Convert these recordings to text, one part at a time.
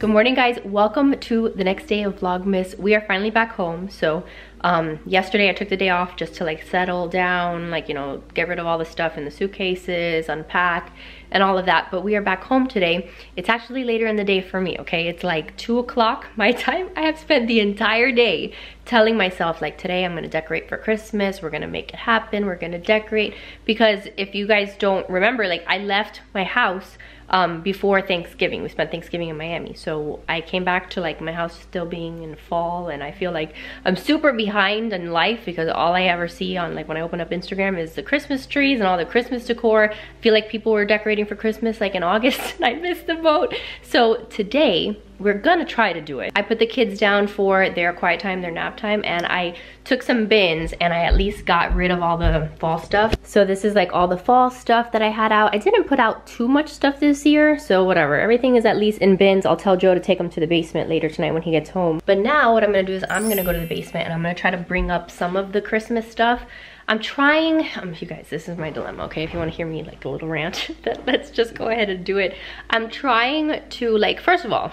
Good morning, guys. Welcome to the next day of Vlogmas. We are finally back home. So yesterday I took the day off just to like settle down, like, you know, get rid of all the stuff in the suitcases, unpack and all of that. But we are back home today. It's actually later in the day for me, okay? It's like 2 o'clock my time. I have spent the entire day telling myself like, today I'm gonna decorate for Christmas. We're gonna make it happen. We're gonna decorate. Because if you guys don't remember, like, I left my house before Thanksgiving. We spent Thanksgiving in Miami. So I came back to like my house still being in fall, and I feel like I'm super behind in life because all I ever see on like when I open up Instagram is the Christmas trees and all the Christmas decor. I feel like people were decorating for Christmas like in August and I missed the boat. So today we're gonna try to do it. I put the kids down for their quiet time, their nap time, and I took some bins and I at least got rid of all the fall stuff. So this is like all the fall stuff that I had out. I didn't put out too much stuff this year, so whatever. Everything is at least in bins. I'll tell Joe to take them to the basement later tonight when he gets home. But now what I'm gonna do is I'm gonna go to the basement and I'm gonna try to bring up some of the Christmas stuff. I'm trying, you guys, this is my dilemma, okay? If you wanna hear me like a little rant, let's just go ahead and do it. I'm trying to like, first of all,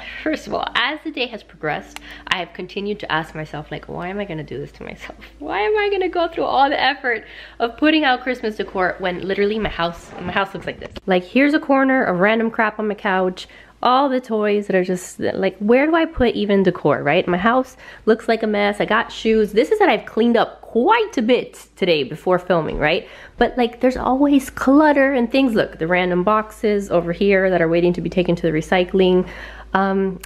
as the day has progressed, I have continued to ask myself like, why am I gonna do this to myself? Why am I gonna go through all the effort of putting out Christmas decor when literally my house looks like this? Like, here's a corner of random crap on my couch, all the toys that are just like, where do I put even decor, right? My house looks like a mess. I got shoes. This is that I've cleaned up quite a bit today before filming, right? But like, there's always clutter and things. Look, the random boxes over here that are waiting to be taken to the recycling.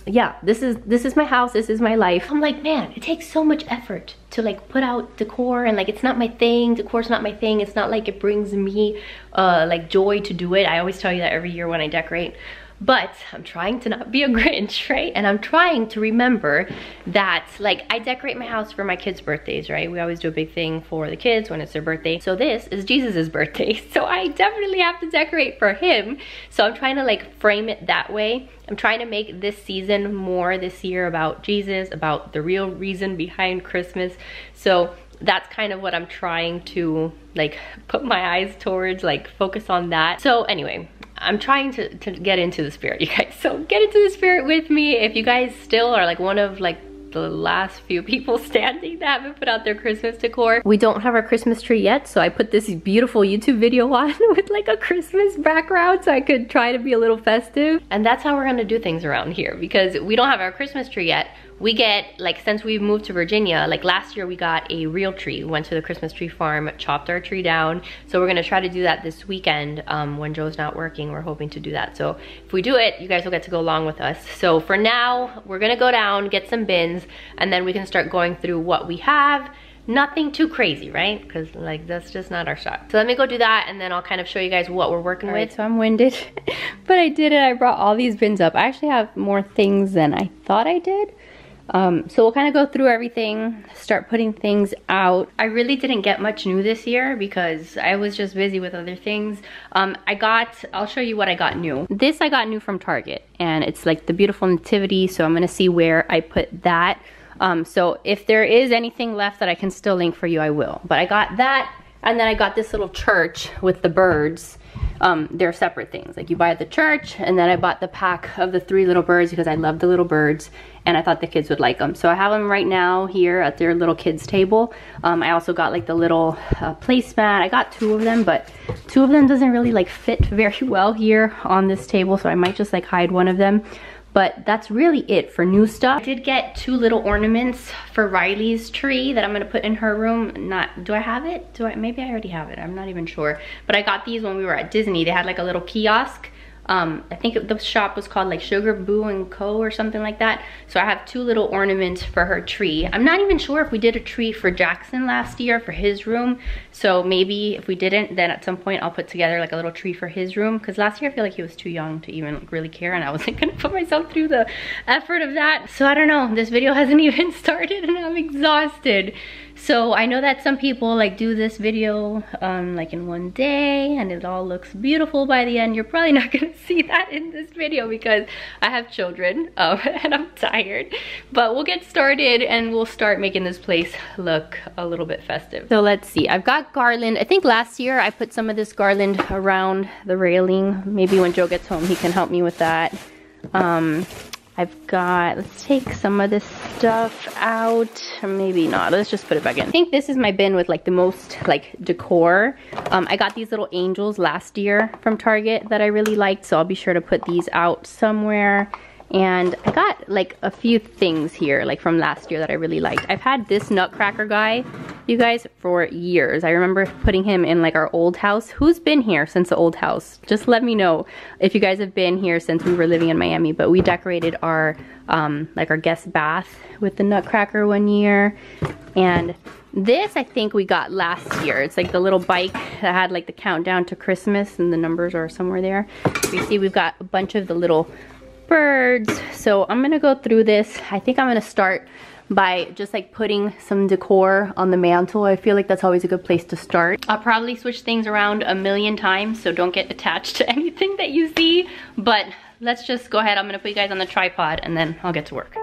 Yeah, this is my house. This is my life. I'm like, man, it takes so much effort to like put out decor, and like, it's not my thing. Decor's not my thing. It's not like it brings me like joy to do it. I always tell you that every year when I decorate. But I'm trying to not be a Grinch, right? And I'm trying to remember that, like, I decorate my house for my kids' birthdays, right? We always do a big thing for the kids when it's their birthday. So this is Jesus's birthday. So I definitely have to decorate for him. So I'm trying to like frame it that way. I'm trying to make this season more this year about Jesus, about the real reason behind Christmas. So that's kind of what I'm trying to like put my eyes towards, like focus on that. So anyway, I'm trying to get into the spirit, you guys. So get into the spirit with me. If you guys still are like one of like the last few people standing that haven't put out their Christmas decor. We don't have our Christmas tree yet, so I put this beautiful YouTube video on with like a Christmas background so I could try to be a little festive. And that's how we're gonna do things around here, because we don't have our Christmas tree yet. We get, like, since we moved to Virginia, like last year we got a real tree. We went to the Christmas tree farm, chopped our tree down. So we're gonna try to do that this weekend when Joe's not working. We're hoping to do that. So if we do it, you guys will get to go along with us. So for now, we're gonna go down, get some bins, and then we can start going through what we have. Nothing too crazy, right? Because like, that's just not our shot. So let me go do that, and then I'll kind of show you guys what we're working with. Right, so I'm winded, but I did it. I brought all these bins up. I actually have more things than I thought I did. So we'll kind of go through everything, start putting things out. I really didn't get much new this year because I was just busy with other things. I'll show you what I got new. This I got new from Target, and it's like the beautiful nativity. So I'm going to see where I put that. So if there is anything left that I can still link for you, I will. But I got that, and then I got this little church with the birds. They're separate things. Like, you buy the church, and then I bought the pack of the 3 little birds because I love the little birds and I thought the kids would like them. So I have them right now here at their little kids table. I also got like the little placemat. I got 2 of them, but 2 of them doesn't really like fit very well here on this table. So I might just like hide one of them. But that's really it for new stuff. I did get 2 little ornaments for Riley's tree that I'm gonna put in her room. Do I have it? Maybe I already have it, I'm not even sure. But I got these when we were at Disney. They had like a little kiosk. I think the shop was called like Sugar Boo and Co or something like that. So I have 2 little ornaments for her tree. I'm not even sure if we did a tree for Jackson last year for his room. So maybe if we didn't, then at some point I'll put together like a little tree for his room. Because last year I feel like he was too young to even like really care, and I wasn't going to put myself through the effort of that. So I don't know, this video hasn't even started and I'm exhausted. So I know that some people like do this video like in one day and it all looks beautiful by the end. You're probably not gonna see that in this video because I have children and I'm tired. But we'll get started and we'll start making this place look a little bit festive. So let's see, I've got garland. I think last year I put some of this garland around the railing. Maybe when Joe gets home, he can help me with that. I I've got, let's take some of this stuff out, or maybe not, let's just put it back in. I think this is my bin with like the most like decor. I got these little angels last year from Target that I really liked, so I'll be sure to put these out somewhere. And I got like a few things here like from last year that I really liked. I've had this nutcracker guy, you guys, for years. I remember putting him in like our old house. Who's been here since the old house? Just let me know if you guys have been here since we were living in Miami. But we decorated our like our guest bath with the nutcracker one year. And this I think we got last year. It's like the little bike that had like the countdown to Christmas, and the numbers are somewhere there. You see we've got a bunch of the little birds. So I'm gonna go through this. I think I'm gonna start by just like putting some decor on the mantle. I feel like that's always a good place to start. I'll probably switch things around a million times, so don't get attached to anything that you see, but let's just go ahead. I'm gonna put you guys on the tripod and then I'll get to work.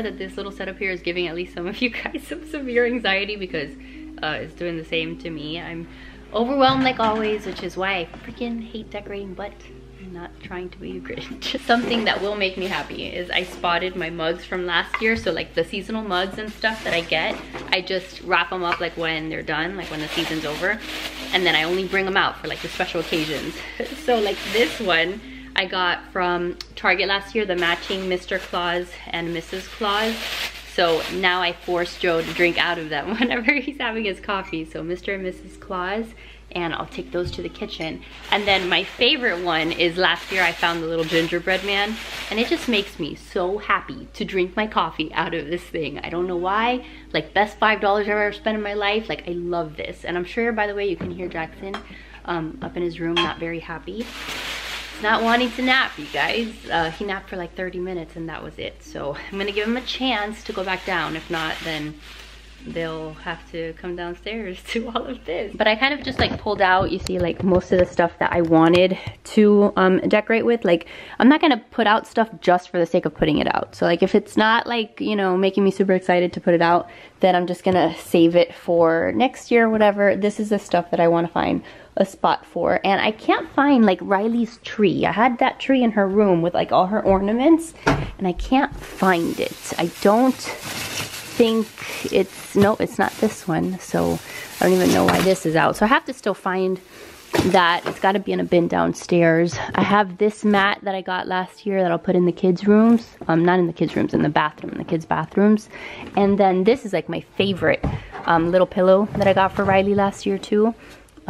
That this little setup here is giving at least some of you guys some severe anxiety, because it's doing the same to me. I'm overwhelmed like always, which is why I freaking hate decorating, but I'm not trying to be a Grinch. Something that will make me happy is I spotted my mugs from last year. So like the seasonal mugs and stuff that I get, I just wrap them up like when they're done, like when the season's over, and then I only bring them out for like the special occasions. So like this one I got from Target last year, the matching Mr. Claus and Mrs. Claus. So now I force Joe to drink out of them whenever he's having his coffee. So Mr. and Mrs. Claus, and I'll take those to the kitchen. And then my favorite one is last year I found the little gingerbread man, and it just makes me so happy to drink my coffee out of this thing. I don't know why, like best $5 I've ever spent in my life. Like I love this. And I'm sure, by the way, you can hear Jackson up in his room, not very happy. Not wanting to nap, you guys. He napped for like 30 minutes and that was it. So I'm gonna give him a chance to go back down. If not, then they'll have to come downstairs to all of this. But I kind of just like pulled out, you see, like most of the stuff that I wanted to decorate with. Like I'm not gonna put out stuff just for the sake of putting it out. So like if it's not like, you know, making me super excited to put it out, then I'm just gonna save it for next year or whatever. This is the stuff that I wanna find a spot for. And I can't find like Riley's tree. I had that tree in her room with like all her ornaments, and I can't find it. I don't think it's, no, it's not this one. So I don't even know why this is out. So I have to still find that. It's got to be in a bin downstairs. I have this mat that I got last year that I'll put in the kids' rooms. Not in the kids' rooms, in the bathroom, in the kids' bathrooms. And then this is like my favorite little pillow that I got for Riley last year too.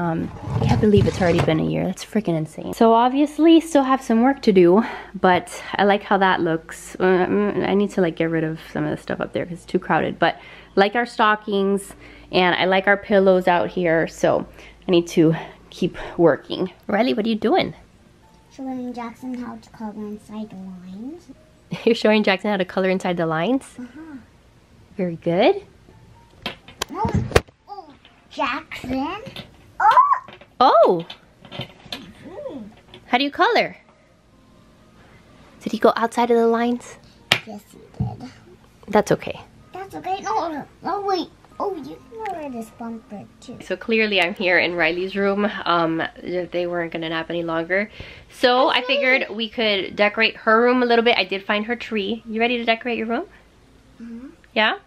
I can't believe it's already been a year. That's freaking insane. So obviously still have some work to do, but I like how that looks. I need to like get rid of some of the stuff up there because it's too crowded, but like our stockings, and I like our pillows out here. So I need to keep working. Riley, what are you doing? Showing Jackson how to color inside the lines. You're showing Jackson how to color inside the lines? Uh-huh. Very good. Oh, Jackson. Oh! How do you color? Did he go outside of the lines? Yes, he did. That's okay. That's okay. No, no, wait. Oh, you can wear this bumper too. So clearly I'm here in Riley's room. They weren't gonna nap any longer. So I figured we could decorate her room a little bit. I did find her tree. You ready to decorate your room? Mm-hmm. Yeah?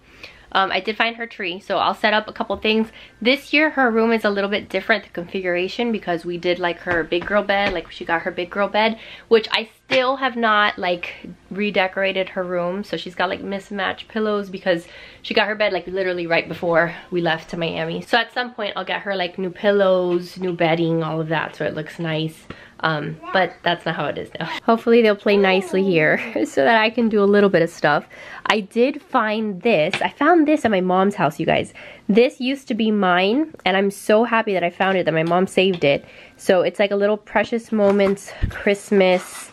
I did find her tree, so I'll set up a couple things. This year her room is a little bit different, the configuration, because we did like her big girl bed, like she got her big girl bed, which I still have not like redecorated her room, so she's got like mismatched pillows because she got her bed like literally right before we left to Miami. So at some point I'll get her like new pillows, new bedding, all of that, so it looks nice. But that's not how it is now. Hopefully they'll play nicely here so that I can do a little bit of stuff. I did find this. I found this at my mom's house, you guys. This used to be mine, and I'm so happy that I found it, that my mom saved it. So it's like a little Precious Moments Christmas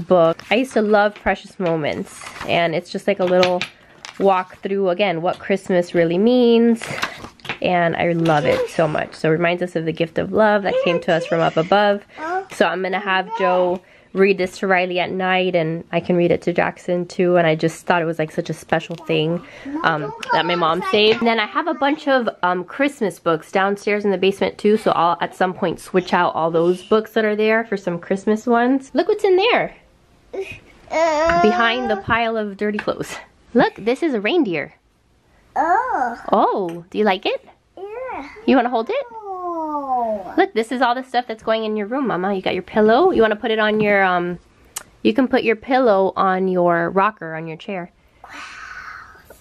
book. I used to love Precious Moments, and it's just like a little walk through, again, what Christmas really means. And I love it so much. So it reminds us of the gift of love that came to us from up above. So I'm gonna have Joe read this to Riley at night, and I can read it to Jackson too. And I just thought it was like such a special thing that my mom saved. And then I have a bunch of Christmas books downstairs in the basement too, so I'll at some point switch out all those books that are there for some Christmas ones. Look what's in there, behind the pile of dirty clothes. Look, this is a reindeer. Oh. Oh, do you like it? Yeah. You want to hold it? Oh. Look, this is all the stuff that's going in your room, Mama. You got your pillow. You want to put it on your, you can put your pillow on your rocker, on your chair. Wow.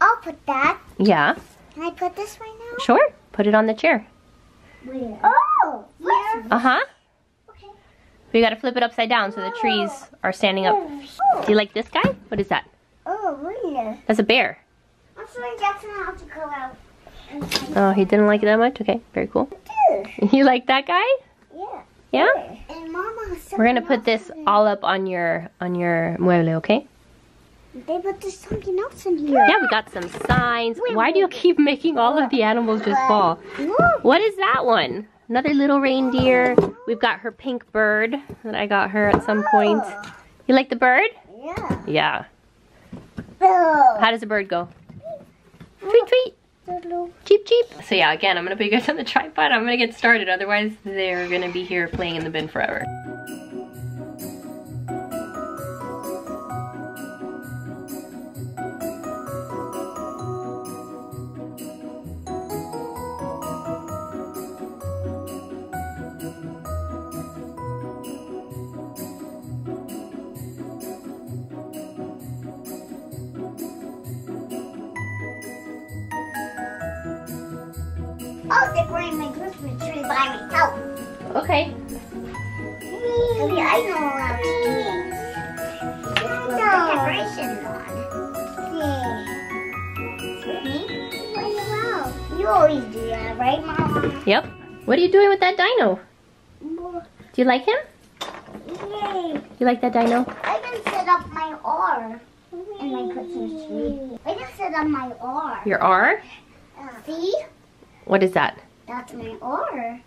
I'll put that. Yeah. Can I put this right now? Sure. Put it on the chair. Where? Oh. Where? Uh-huh. Okay. We got to flip it upside down so the trees are standing up. Oh. Do you like this guy? What is that? Oh, where? That's a bear. I'm sorry, Jackson, I have to go out. Oh, he didn't like it that much? Okay, very cool. You like that guy? Yeah. Yeah? And Mama, we're going to put this all up on your mueble, okay? They put there's something else in here. Yeah, we got some signs. Why do you keep making all of the animals just fall? What is that one? Another little reindeer. We've got her pink bird that I got her at some point. You like the bird? Yeah. Yeah. How does a bird go? Tweet, tweet. Cheep, cheep. So yeah, again, I'm going to put you guys on the tripod. I'm going to get started. Otherwise, they're going to be here playing in the bin forever. I'll decorate my Christmas tree by myself. Okay. Maybe I know what I mean. Put the decorations on. Okay. Me? Wow. You always do that, right, Mama? Yep. What are you doing with that dino? Do you like him? Yay. You like that dino? I can set up my R in my Christmas tree. I can set up my R. Your R? See? What is that? That's my R.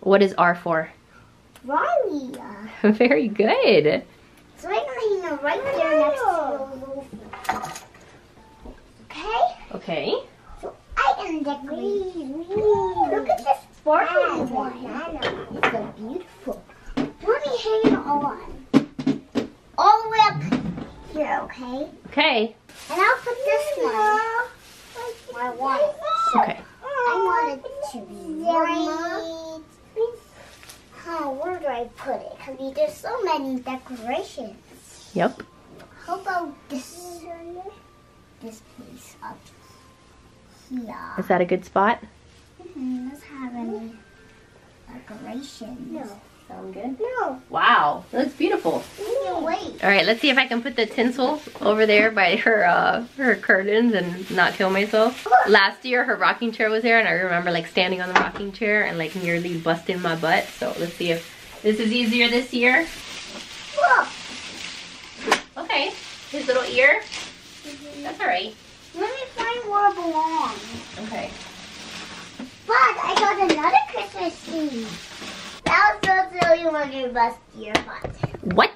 What is R for? Riley. Very good. So I'm going to hang it right there next to Olaf. Okay? Okay. So I am decorating. Look at this sparkly one. It's so beautiful. Let me hang it all on. All the way up here, okay? Okay. And I'll put this one. I want it. Okay. I want it to be right. Huh, where do I put it? Because there's so many decorations. Yep. How about this? This piece up here. Is that a good spot? Mm-hmm. Doesn't have any decorations. No. Sound good? No. Wow. That looks beautiful. No, wait. Alright, let's see if I can put the tinsel over there by her curtains and not kill myself. Last year her rocking chair was there, and I remember like standing on the rocking chair and like nearly busting my butt. So let's see if this is easier this year. Look. Okay. His little ear. Mm-hmm. That's alright. Let me find where it belongs. Okay. But I got another Christmas tree. Also selling money bust your butt. What?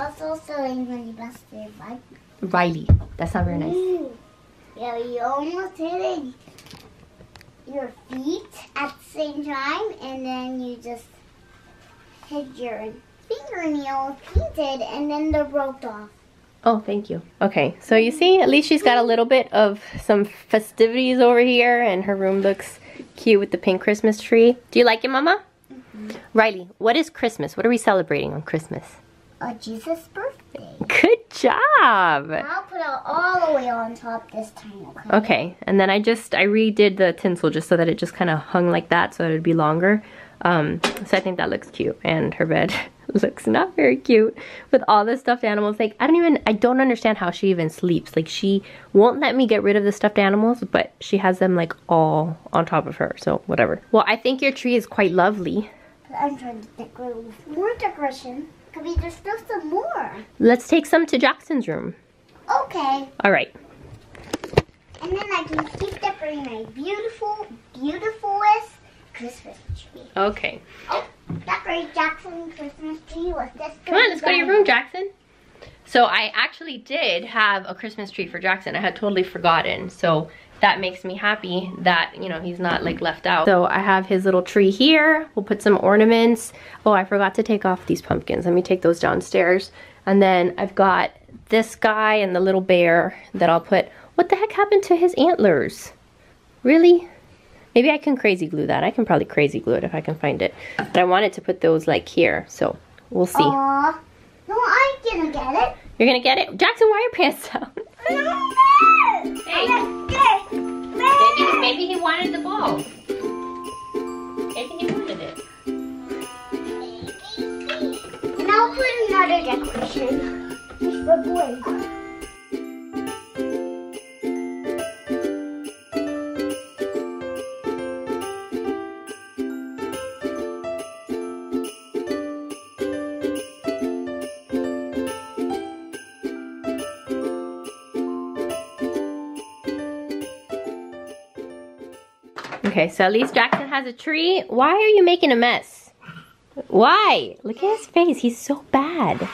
Also selling money bust your butt. Riley, that's not very nice. Yeah, you almost hit your feet at the same time, and then you just hit your fingernail painted, and then they're broke off. Oh, thank you. Okay, so you see, at least she's got a little bit of some festivities over here, and her room looks cute with the pink Christmas tree. Do you like it, Mama? Riley, what is Christmas? What are we celebrating on Christmas? Jesus' birthday. Good job. I'll put it all the way on top this time, okay? Okay, and then I redid the tinsel just so that it just kind of hung like that so it would be longer. So I think that looks cute, and her bed looks not very cute with all the stuffed animals. Like, I don't understand how she even sleeps. Like, she won't let me get rid of the stuffed animals, but she has them like all on top of her, so whatever. Well, I think your tree is quite lovely. But I'm trying to think more decoration. Could be there's still some more. Let's take some to Jackson's room. Okay. All right. And then I can keep decorating my beautiful, beautifulest Christmas tree. Okay. Oh, decorate Jackson's Christmas tree with this. Come on, let's go to your room, Jackson. So I actually did have a Christmas tree for Jackson. I had totally forgotten. So that makes me happy that, you know, he's not like left out. So I have his little tree here. We'll put some ornaments. Oh, I forgot to take off these pumpkins. Let me take those downstairs. And then I've got this guy and the little bear that I'll put. What the heck happened to his antlers? Really? Maybe I can crazy glue that. I can probably crazy glue it if I can find it. But I wanted to put those like here, so we'll see. Aww. No, I'm gonna get it. You're gonna get it? Jackson, why are your pants down? No! Hey. Maybe he wanted the ball. Maybe he wanted it. And I'll put another decoration. It's for boys. Okay, so at least Jackson has a tree. Why are you making a mess? Why? Look at his face. He's so bad.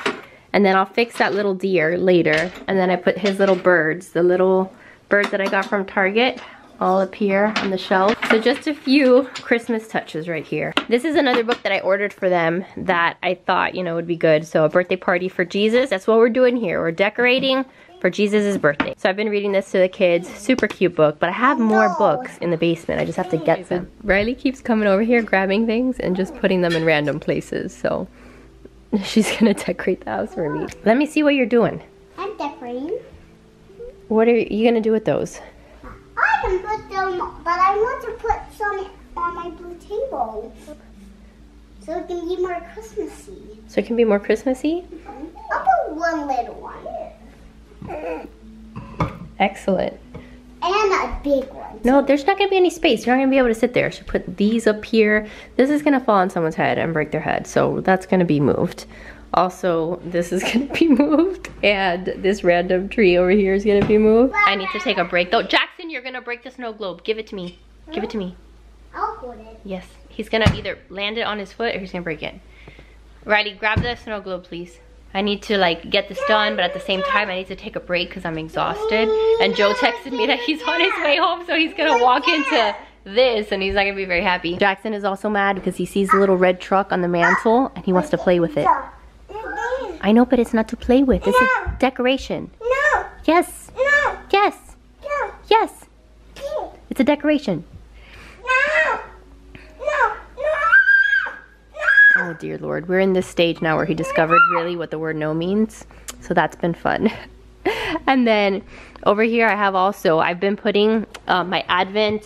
And then I'll fix that little deer later. And then I put his little birds, the little birds that I got from Target, all up here on the shelf. So just a few Christmas touches right here. This is another book that I ordered for them that I thought, you know, would be good. So A Birthday Party for Jesus. That's what we're doing here. We're decorating for Jesus' birthday. So I've been reading this to the kids, super cute book, but I have more books in the basement. I just have to get them. Riley keeps coming over here, grabbing things and just putting them in random places. So she's gonna decorate the house for me. Let me see what you're doing. I'm decorating. What are you gonna do with those? I can put them, but I want to put some on my blue table. So it can be more Christmassy. So it can be more Christmassy? I'll put one little one. Excellent. And a big one. No, there's not gonna be any space. You're not gonna be able to sit there. She put these up here. This is gonna fall on someone's head and break their head, so that's gonna be moved. Also, this is gonna be moved, and this random tree over here is gonna be moved. I need to take a break though. Jackson, you're gonna break the snow globe. Give it to me. Give it to me. I'll hold it. Yes. He's gonna either land it on his foot or he's gonna break it. Riley, grab the snow globe, please. I need to like get this done, but at the same time I need to take a break because I'm exhausted. And Joe texted me that he's on his way home, so he's gonna walk into this and he's not gonna be very happy. Jackson is also mad because he sees the little red truck on the mantle and he wants to play with it. I know, but it's not to play with. It's a decoration. No. Yes. No. Yes. No. Yes. It's a decoration. No. Oh dear Lord, we're in this stage now where he discovered really what the word no means. So that's been fun. And then over here I have also, I've been putting my Advent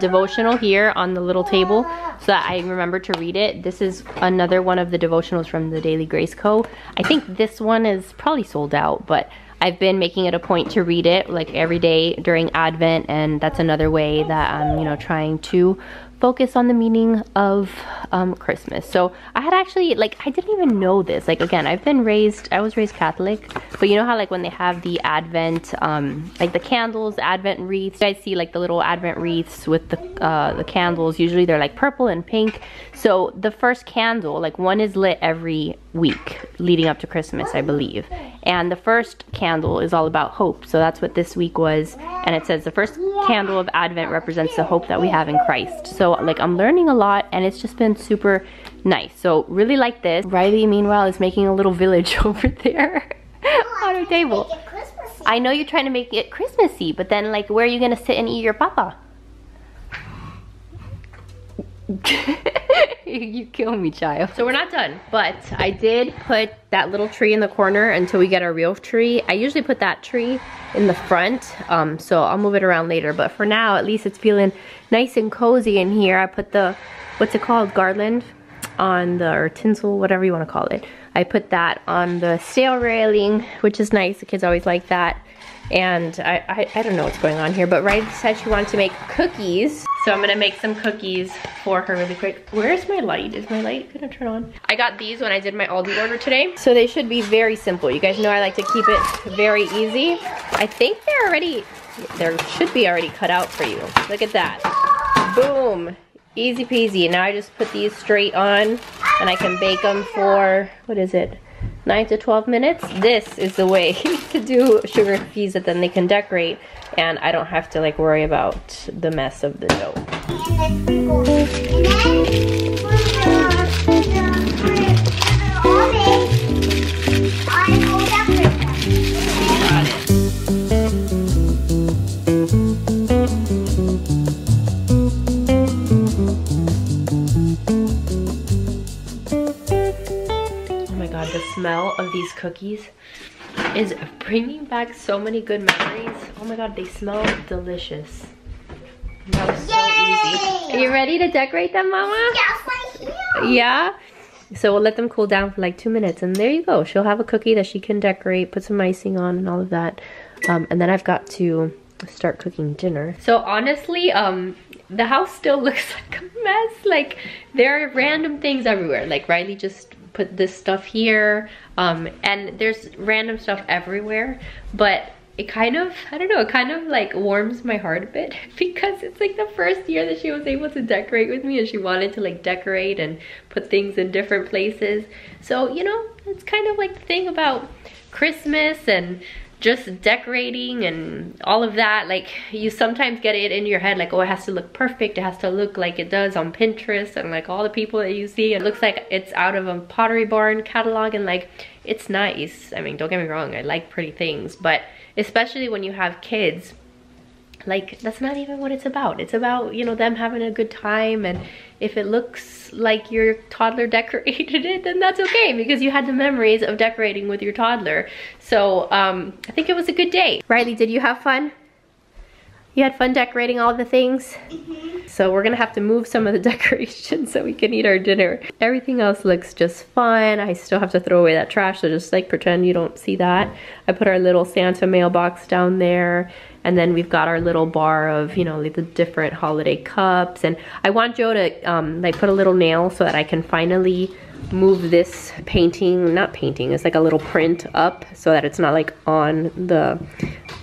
devotional here on the little table so that I remember to read it. This is another one of the devotionals from the Daily Grace Co. I think this one is probably sold out, but I've been making it a point to read it like every day during Advent, and that's another way that I'm, you know, trying to focus on the meaning of Christmas. So I had actually, like, I didn't even know this. Like, again, I was raised Catholic, but you know how like when they have the Advent, like the candles, Advent wreaths, you guys see like the little Advent wreaths with the candles. Usually they're like purple and pink. So the first candle, like one is lit every week leading up to Christmas, I believe. And the first candle is all about hope. So that's what this week was. And it says the first candle of Advent represents the hope that we have in Christ. So like I'm learning a lot, and it's just been super nice. So really like this. Riley meanwhile is making a little village over there on her table. I know you're trying to make it Christmassy, but then like where are you gonna sit and eat your papa? You kill me, child. So we're not done, but I did put that little tree in the corner until we get our real tree. I usually put that tree in the front, so I'll move it around later. But for now, at least it's feeling nice and cozy in here. I put the, what's it called, garland on the, or tinsel, whatever you want to call it. I put that on the stair railing, which is nice. The kids always like that. And I don't know what's going on here, but Riley said she wanted to make cookies. So I'm gonna make some cookies for her really quick. Where's my light? Is my light gonna turn on? I got these when I did my Aldi order today. So they should be very simple. You guys know I like to keep it very easy. I think they're already, there should be already cut out for you. Look at that. Boom. Easy peasy. Now I just put these straight on and I can bake them for, what is it? 9 to 12 minutes. This is the way to do sugar cookies that then they can decorate and I don't have to like worry about the mess of the dough. Smell of these cookies is bringing back so many good memories. Oh my god, they smell delicious. That was so easy. Are you ready to decorate them, Mama? Yes, I am. Yeah? So we'll let them cool down for like 2 minutes and there you go. She'll have a cookie that she can decorate, put some icing on and all of that. And then I've got to start cooking dinner. So honestly, the house still looks like a mess. Like there are random things everywhere. Like Riley just put this stuff here, and there's random stuff everywhere, but it kind of, I don't know, it kind of like warms my heart a bit because it's like the first year that she was able to decorate with me and she wanted to like decorate and put things in different places. So, you know, it's kind of like the thing about Christmas and just decorating and all of that, like you sometimes get it in your head like, oh, it has to look perfect, it has to look like it does on Pinterest and like all the people that you see, it looks like it's out of a Pottery Barn catalog and like it's nice. I mean, don't get me wrong, I like pretty things, but especially when you have kids, like that's not even what it's about. It's about, you know, them having a good time, and if it looks like your toddler decorated it, then that's okay because you had the memories of decorating with your toddler. So I think it was a good day. Riley, did you have fun? You had fun decorating all the things? Mm-hmm. So we're gonna have to move some of the decorations so we can eat our dinner. Everything else looks just fun. I still have to throw away that trash, so just like pretend you don't see that. I put our little Santa mailbox down there. And then we've got our little bar of, you know, like the different holiday cups. And I want Joe to like put a little nail so that I can finally move this painting, not painting, it's like a little print up so that it's not like on the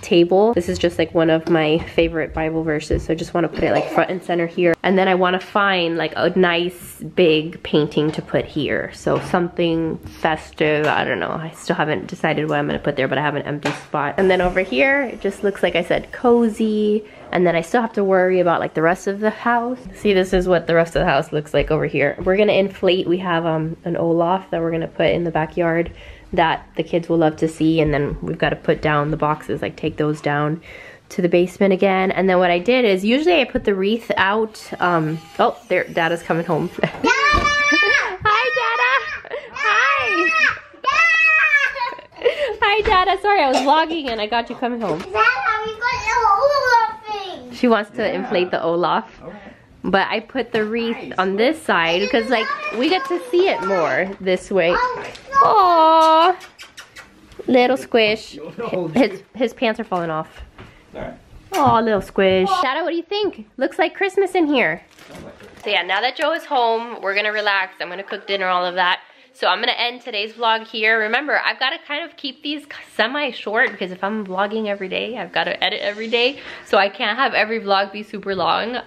table. This is just like one of my favorite Bible verses. So I just want to put it like front and center here. And then I want to find like a nice big painting to put here. So something festive, I don't know. I still haven't decided what I'm going to put there, but I have an empty spot. And then over here, it just looks like I said, cozy, and then I still have to worry about like the rest of the house. See, this is what the rest of the house looks like over here. We're gonna inflate. We have an Olaf that we're gonna put in the backyard that the kids will love to see, and then we've got to put down the boxes, like take those down to the basement again. And then what I did is usually I put the wreath out. Oh, there, Dada's coming home. Dada! Hi, Dada! Hi! Dada! Hi, Dada. Sorry, I was vlogging and I got you coming home. She wants to inflate the Olaf, but I put the wreath on this side because like we get to see it more this way. Aww, little squish. His pants are falling off. Aw, little squish. Dada, what do you think? Looks like Christmas in here. So yeah, now that Joe is home, we're gonna relax. I'm gonna cook dinner, all of that. So I'm gonna end today's vlog here. Remember, I've gotta kind of keep these semi-short because if I'm vlogging every day, I've gotta edit every day. So I can't have every vlog be super long. So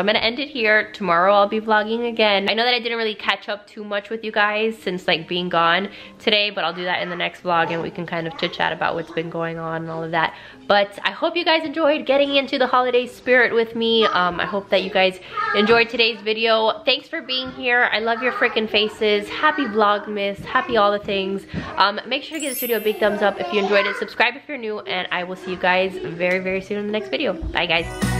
I'm gonna end it here. Tomorrow I'll be vlogging again. I know that I didn't really catch up too much with you guys since like being gone today, but I'll do that in the next vlog and we can kind of chit chat about what's been going on and all of that. But I hope you guys enjoyed getting into the holiday spirit with me. I hope that you guys enjoyed today's video. Thanks for being here. I love your freaking faces. Happy Vlogmas, happy all the things. Make sure to give this video a big thumbs up if you enjoyed it. Subscribe if you're new, and I will see you guys very, very soon in the next video. Bye, guys.